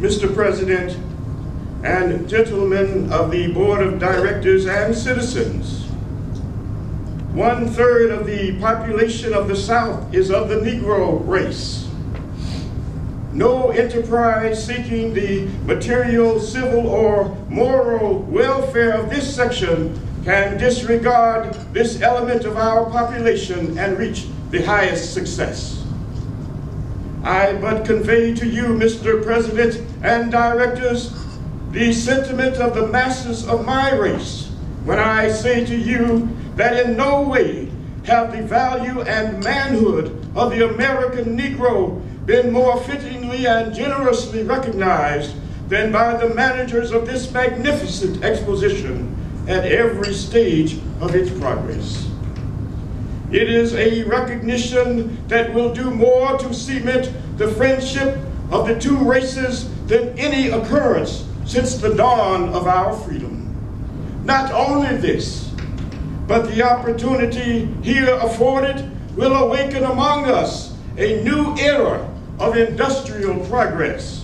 Mr. President, and gentlemen of the Board of Directors and citizens, 1/3 of the population of the South is of the Negro race. No enterprise seeking the material, civil, or moral welfare of this section can disregard this element of our population and reach the highest success. I but convey to you, Mr. President and Directors, the sentiment of the masses of my race when I say to you that in no way have the value and manhood of the American Negro been more fittingly and generously recognized than by the managers of this magnificent exposition at every stage of its progress. It is a recognition that will do more to cement the friendship of the two races than any occurrence since the dawn of our freedom. Not only this, but the opportunity here afforded will awaken among us a new era of industrial progress.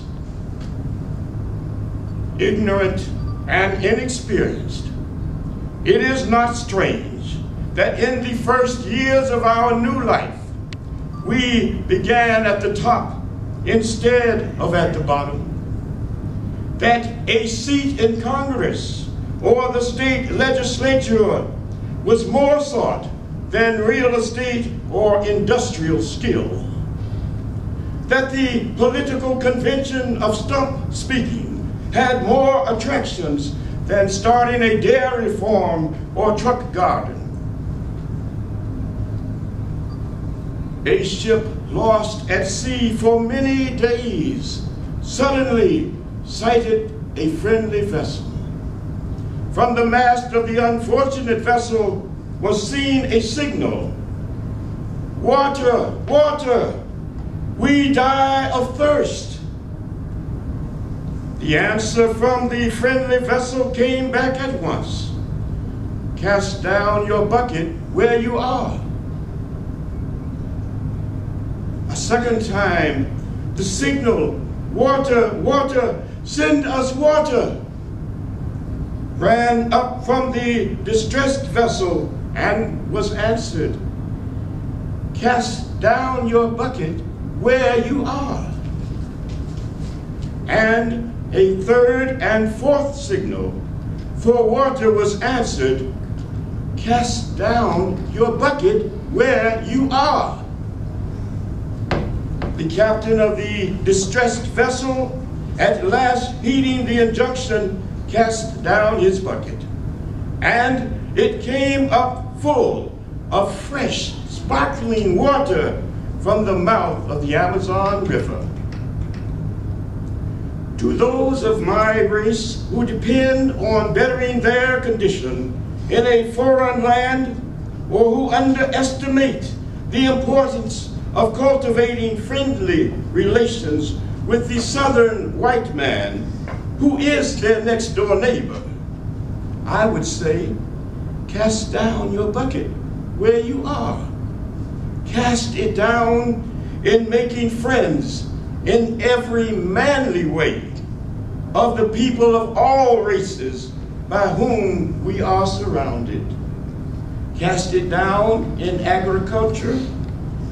Ignorant and inexperienced, it is not strange that in the first years of our new life, we began at the top instead of at the bottom. That a seat in Congress or the state legislature was more sought than real estate or industrial skill. That the political convention of stump speaking had more attractions than starting a dairy farm or truck garden. A ship lost at sea for many days suddenly sighted a friendly vessel. From the mast of the unfortunate vessel was seen a signal: "Water, water, we die of thirst." The answer from the friendly vessel came back at once: "Cast down your bucket where you are." A second time, the signal, "Water, water, send us water," ran up from the distressed vessel and was answered: "Cast down your bucket where you are." And a third and fourth signal for water was answered: "Cast down your bucket where you are." The captain of the distressed vessel, at last heeding the injunction, cast down his bucket, and it came up full of fresh, sparkling water from the mouth of the Amazon River. To those of my race who depend on bettering their condition in a foreign land, or who underestimate the importance of cultivating friendly relations with the southern white man, who is their next door neighbor, I would say, cast down your bucket where you are. Cast it down in making friends in every manly way of the people of all races by whom we are surrounded. Cast it down in agriculture,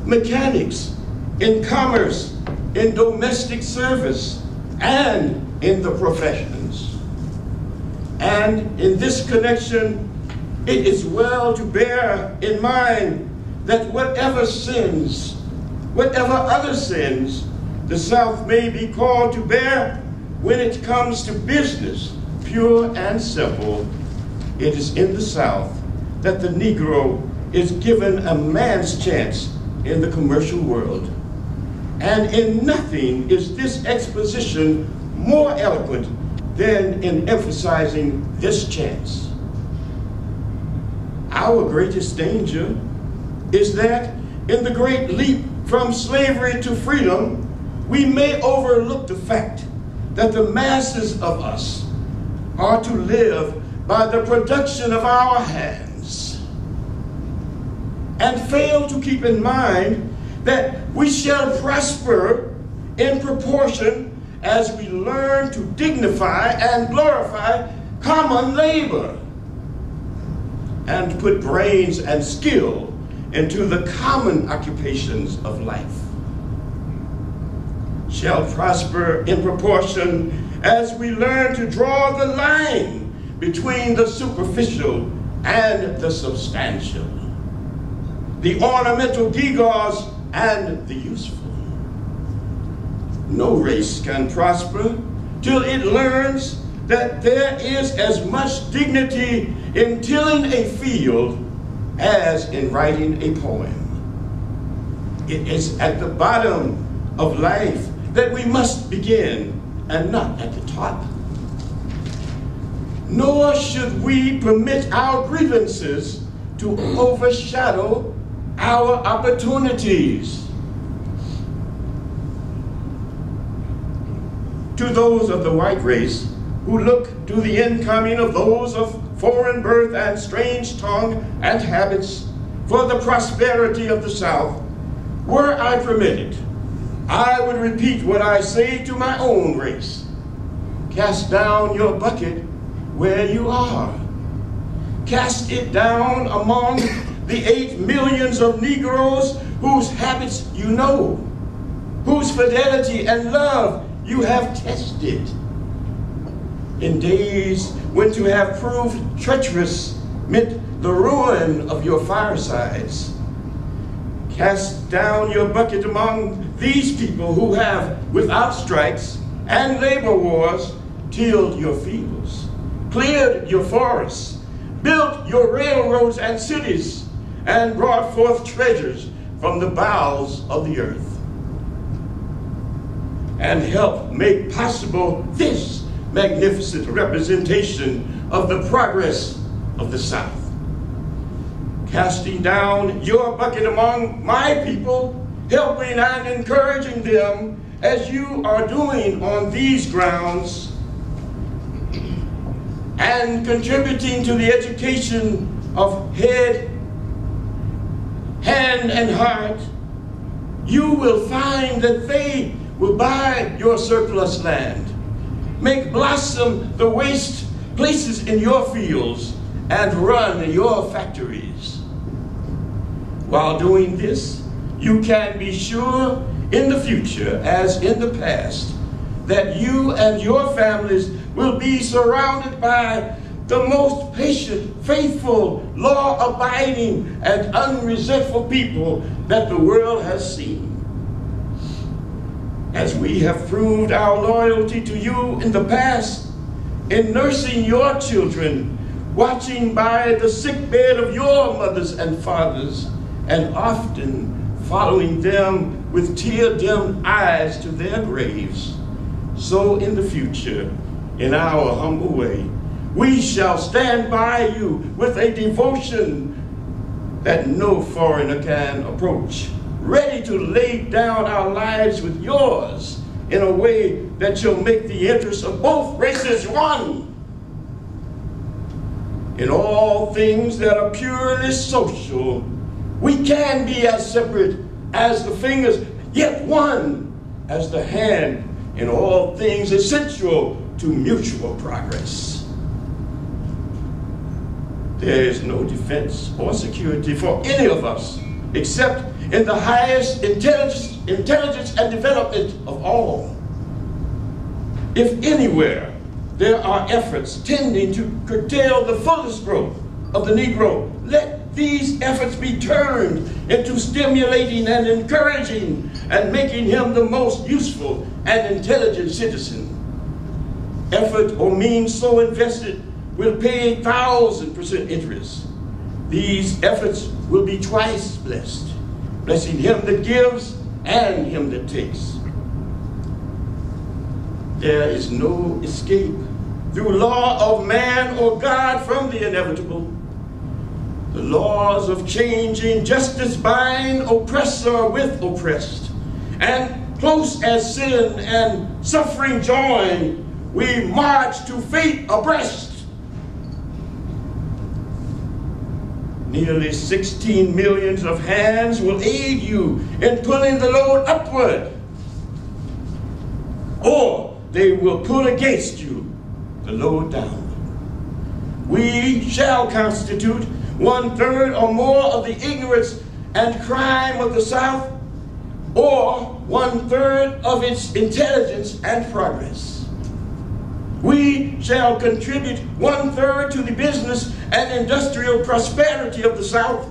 mechanics, in commerce, in domestic service, and in the professions. And in this connection, it is well to bear in mind that whatever other sins the South may be called to bear, when it comes to business, pure and simple, it is in the South that the Negro is given a man's chance in the commercial world. And in nothing is this exposition more eloquent than in emphasizing this chance. Our greatest danger is that in the great leap from slavery to freedom, we may overlook the fact that the masses of us are to live by the production of our hands, and fail to keep in mind that we shall prosper in proportion as we learn to dignify and glorify common labor and put brains and skill into the common occupations of life, shall prosper in proportion as we learn to draw the line between the superficial and the substantial, the ornamental gewgaws and the useful. No race can prosper till it learns that there is as much dignity in tilling a field as in writing a poem. It is at the bottom of life that we must begin, and not at the top. Nor should we permit our grievances to overshadow our opportunities. To those of the white race who look to the incoming of those of foreign birth and strange tongue and habits for the prosperity of the South, were I permitted, I would repeat what I say to my own race: cast down your bucket where you are. Cast it down among the 8 million of Negroes whose habits you know, whose fidelity and love you have tested. In days when to have proved treacherous meant the ruin of your firesides, cast down your bucket among these people who have, without strikes and labor wars, tilled your fields, cleared your forests, built your railroads and cities, and brought forth treasures from the bowels of the earth. And help make possible this magnificent representation of the progress of the South. Casting down your bucket among my people, helping and encouraging them as you are doing on these grounds, and contributing to the education of head, hand, and heart, you will find that they will buy your surplus land, make blossom the waste places in your fields, and run your factories. While doing this, you can be sure in the future, as in the past, that you and your families will be surrounded by the most patient, faithful, law-abiding, and unresentful people that the world has seen. As we have proved our loyalty to you in the past, in nursing your children, watching by the sickbed of your mothers and fathers, and often following them with tear-dimmed eyes to their graves, so in the future, in our humble way, we shall stand by you with a devotion that no foreigner can approach, ready to lay down our lives with yours in a way that shall make the interests of both races one. In all things that are purely social, we can be as separate as the fingers, yet one as the hand, in all things essential to mutual progress. There is no defense or security for any of us except in the highest intelligence and development of all. If anywhere there are efforts tending to curtail the fullest growth of the Negro, let these efforts be turned into stimulating and encouraging and making him the most useful and intelligent citizen. Effort or means so invested will pay 1,000% interest. These efforts will be twice blessed, blessing him that gives and him that takes. There is no escape through law of man or God from the inevitable. The laws of changing justice bind oppressor with oppressed, and close as sin and suffering join, we march to fate abreast. Nearly 16 million of hands will aid you in pulling the load upward. Or they will pull against you to load down. We shall constitute 1/3 or more of the ignorance and crime of the South, or 1/3 of its intelligence and progress. We shall contribute 1/3 to the business and industrial prosperity of the South,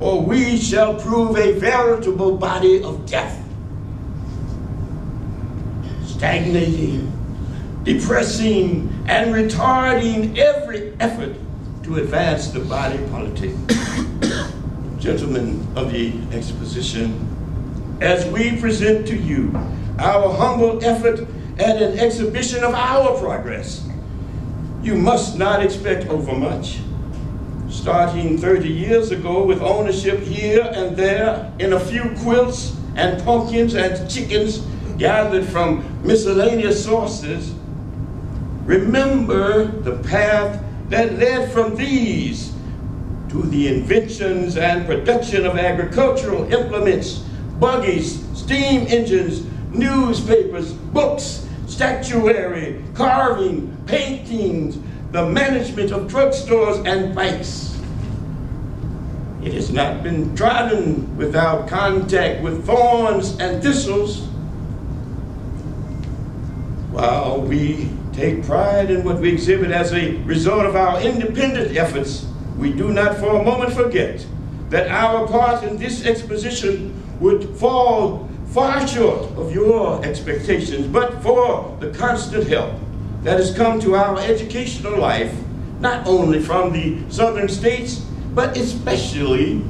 or we shall prove a veritable body of death, stagnating, depressing, and retarding every effort to advance the body politic. Gentlemen of the exposition, as we present to you our humble effort at an exhibition of our progress, you must not expect overmuch. Starting 30 years ago with ownership here and there in a few quilts and pumpkins and chickens gathered from miscellaneous sources, remember the path that led from these to the inventions and production of agricultural implements, buggies, steam engines, newspapers, books, statuary, carving, paintings, the management of drugstores and banks. It has not been trodden without contact with thorns and thistles. While we take pride in what we exhibit as a result of our independent efforts, we do not for a moment forget that our part in this exposition would fall far short of your expectations, but for the constant help that has come to our educational life, not only from the southern states, but especially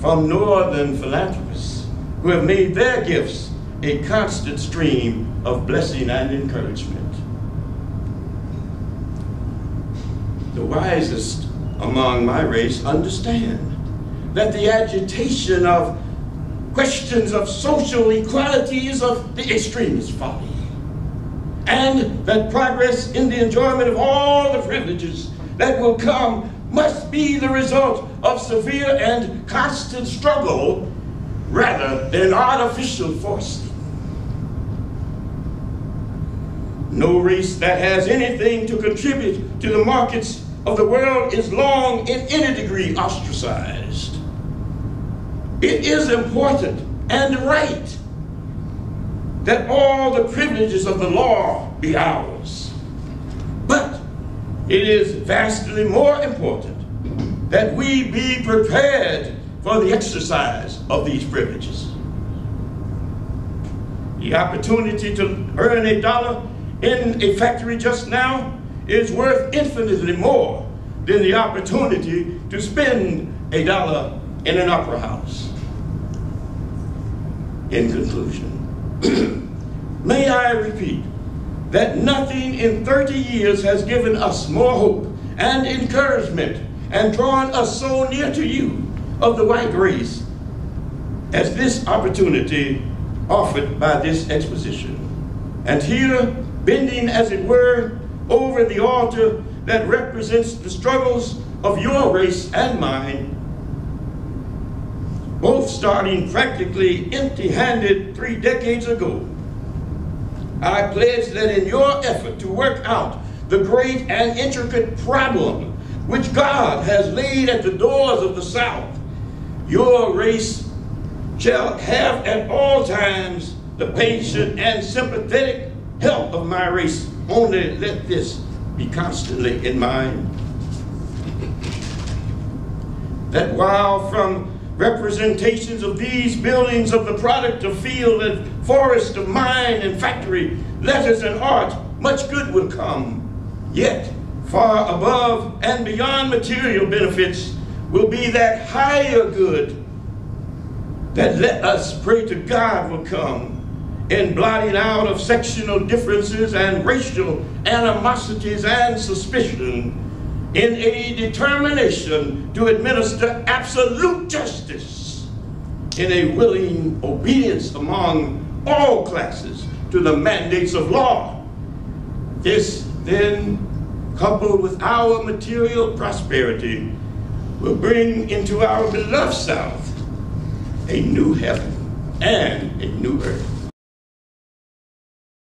from northern philanthropists who have made their gifts a constant stream of blessing and encouragement. The wisest among my race understand that the agitation of questions of social equality is of the extremist folly, and that progress in the enjoyment of all the privileges that will come must be the result of severe and constant struggle rather than artificial forcing. No race that has anything to contribute to the markets of the world is long in any degree ostracized. It is important and right that all the privileges of the law be ours. But it is vastly more important that we be prepared for the exercise of these privileges. The opportunity to earn $1 in a factory just now is worth infinitely more than the opportunity to spend $1 in an opera house. In conclusion, may I repeat that nothing in 30 years has given us more hope and encouragement and drawn us so near to you of the white race as this opportunity offered by this exposition. And here, bending as it were over the altar that represents the struggles of your race and mine, both starting practically empty-handed 3 decades ago, I pledge that in your effort to work out the great and intricate problem which God has laid at the doors of the South, your race shall have at all times the patient and sympathetic help of my race. Only let this be constantly in mind, that while from representations of these buildings of the product of field and forest, of mine and factory, letters and art, much good will come. Yet, far above and beyond material benefits will be that higher good that, let us pray to God, will come in blotting out of sectional differences and racial animosities and suspicion, in a determination to administer absolute justice in a willing obedience among all classes to the mandates of law. This then, coupled with our material prosperity, will bring into our beloved South a new heaven and a new earth.